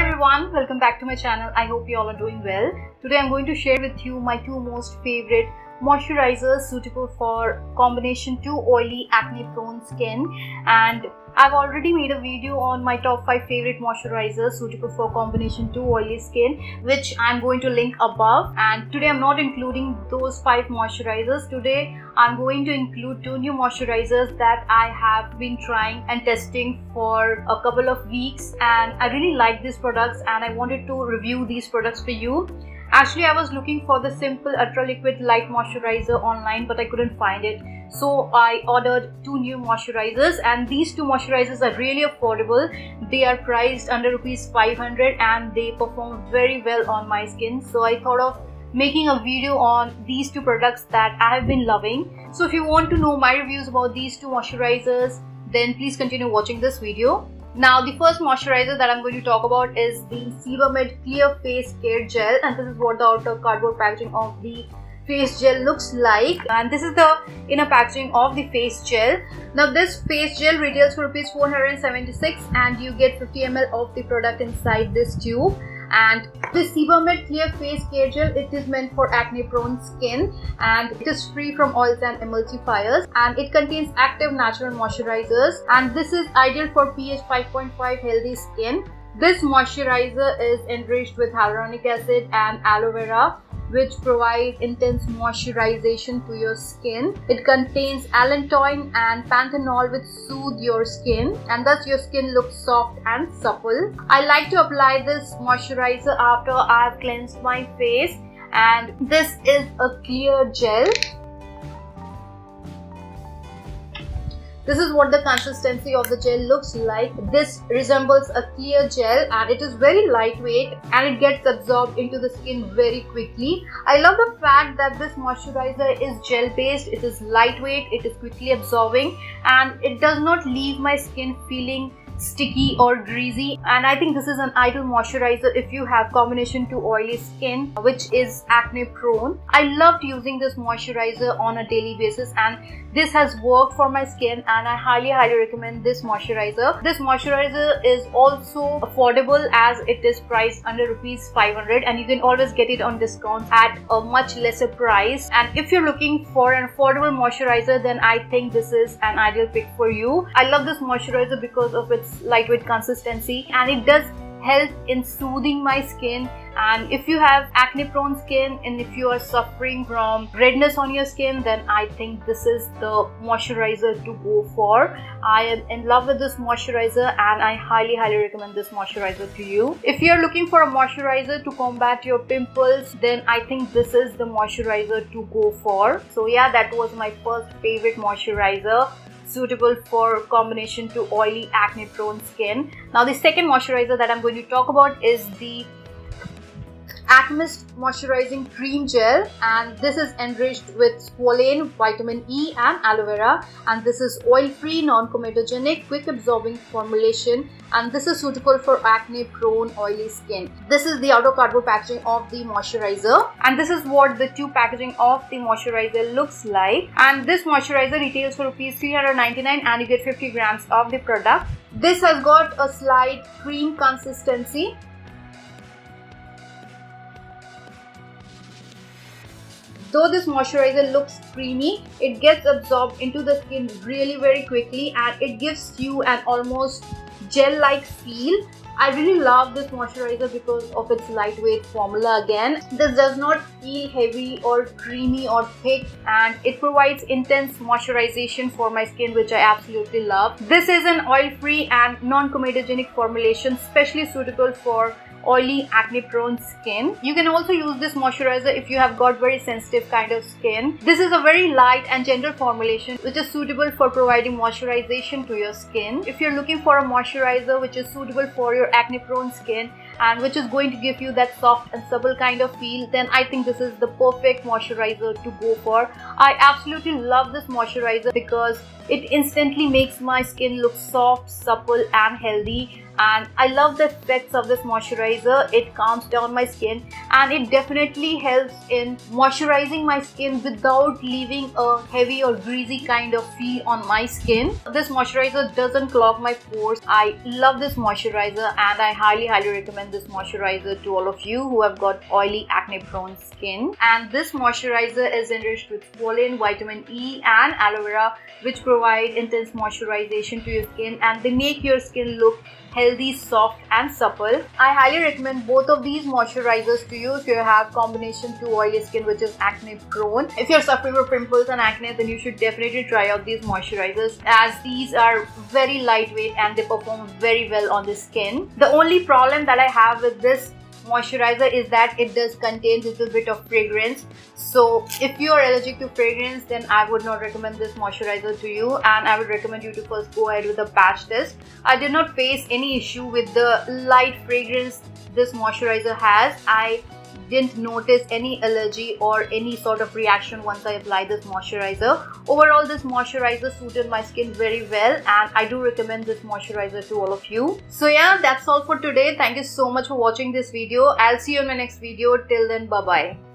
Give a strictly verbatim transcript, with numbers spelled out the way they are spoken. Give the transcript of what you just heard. Hi everyone, welcome back to my channel. I hope you all are doing well. Today I'm going to share with you my two most favorite moisturizers suitable for combination to oily acne prone skin, and I've already made a video on my top five favorite moisturizers suitable for combination to oily skin, which I'm going to link above. And today I'm not including those five moisturizers. Today I'm going to include two new moisturizers that I have been trying and testing for a couple of weeks, and I really like these products and I wanted to review these products for you. Actually, I was looking for the simple ultra liquid light moisturizer online, but I couldn't find it. So I ordered two new moisturizers, and these two moisturizers are really affordable. They are priced under rupees five hundred and they perform very well on my skin. So I thought of making a video on these two products that I have been loving. So if you want to know my reviews about these two moisturizers, then please continue watching this video. Now, the first moisturizer that I'm going to talk about is the Sebamed Clear Face Care Gel, and this is what the outer cardboard packaging of the face gel looks like, and this is the inner packaging of the face gel. Now, this face gel retails for rupees four hundred seventy-six and you get fifty milliliters of the product inside this tube. And this Sebamed Clear Face Care Gel, it is meant for acne prone skin and it is free from oils and emulsifiers, and it contains active natural moisturizers, and this is ideal for pH five point five healthy skin. This moisturizer is enriched with hyaluronic acid and aloe vera, which provides intense moisturization to your skin. It contains allantoin and panthenol, which soothe your skin, and thus your skin looks soft and supple. I like to apply this moisturizer after I have cleansed my face, and this is a clear gel. This is what the consistency of the gel looks like. This resembles a clear gel and it is very lightweight and it gets absorbed into the skin very quickly. I love the fact that this moisturizer is gel based, it is lightweight, it is quickly absorbing, and it does not leave my skin feeling sticky or greasy. And I think this is an ideal moisturizer if you have combination to oily skin, which is acne prone. I loved using this moisturizer on a daily basis and this has worked for my skin, and I highly highly recommend this moisturizer. This moisturizer is also affordable as it is priced under rupees five hundred, and you can always get it on discounts at a much lesser price. And if you're looking for an affordable moisturizer, then I think this is an ideal pick for you. I love this moisturizer because of its lightweight consistency, and it does help in soothing my skin. And if you have acne prone skin and if you are suffering from redness on your skin, then I think this is the moisturizer to go for. I am in love with this moisturizer and I highly highly recommend this moisturizer to you. If you are looking for a moisturizer to combat your pimples, then I think this is the moisturizer to go for. So yeah, that was my first favorite moisturizer suitable for combination to oily acne prone skin. Now the second moisturizer that I'm going to talk about is the AcMist Moisturizing Cream Gel, and this is enriched with squalane, vitamin E and aloe vera, and this is oil free, non-comedogenic, quick absorbing formulation, and this is suitable for acne prone oily skin. This is the outer cardboard packaging of the moisturizer, and this is what the tube packaging of the moisturizer looks like, and this moisturizer retails for rupees three hundred ninety-nine and you get fifty grams of the product. This has got a slight cream consistency. Though this moisturizer looks creamy, it gets absorbed into the skin really very quickly and it gives you an almost gel-like feel. I really love this moisturizer because of its lightweight formula again. This does not feel heavy or creamy or thick, and it provides intense moisturization for my skin, which I absolutely love. This is an oil-free and non-comedogenic formulation specially suitable for oily acne prone skin. You can also use this moisturizer if you have got very sensitive kind of skin. This is a very light and gentle formulation which is suitable for providing moisturization to your skin. If you're looking for a moisturizer which is suitable for your acne prone skin and which is going to give you that soft and supple kind of feel, then I think this is the perfect moisturizer to go for. I absolutely love this moisturizer because it instantly makes my skin look soft, supple and healthy, and I love the effects of this moisturizer. It calms down my skin and it definitely helps in moisturizing my skin without leaving a heavy or greasy kind of feel on my skin. This moisturizer doesn't clog my pores. I love this moisturizer and I highly highly recommend this moisturizer to all of you who have got oily, acne prone skin. And this moisturizer is enriched with folin, vitamin E and aloe vera, which provide intense moisturization to your skin, and they make your skin look healthy, soft and supple. I highly recommend both of these moisturizers to you if you have combination to oily skin which is acne prone. If you're suffering from pimples and acne, then you should definitely try out these moisturizers, as these are very lightweight and they perform very well on the skin. The only problem that I have with this moisturizer is that it does contain little bit of fragrance, so if you are allergic to fragrance, then I would not recommend this moisturizer to you, and I would recommend you to first go ahead with a patch test. I did not face any issue with the light fragrance this moisturizer has. I didn't notice any allergy or any sort of reaction once I applied this moisturizer. Overall, this moisturizer suited my skin very well and I do recommend this moisturizer to all of you. So yeah, that's all for today. Thank you so much for watching this video. I'll see you in my next video. Till then, bye bye.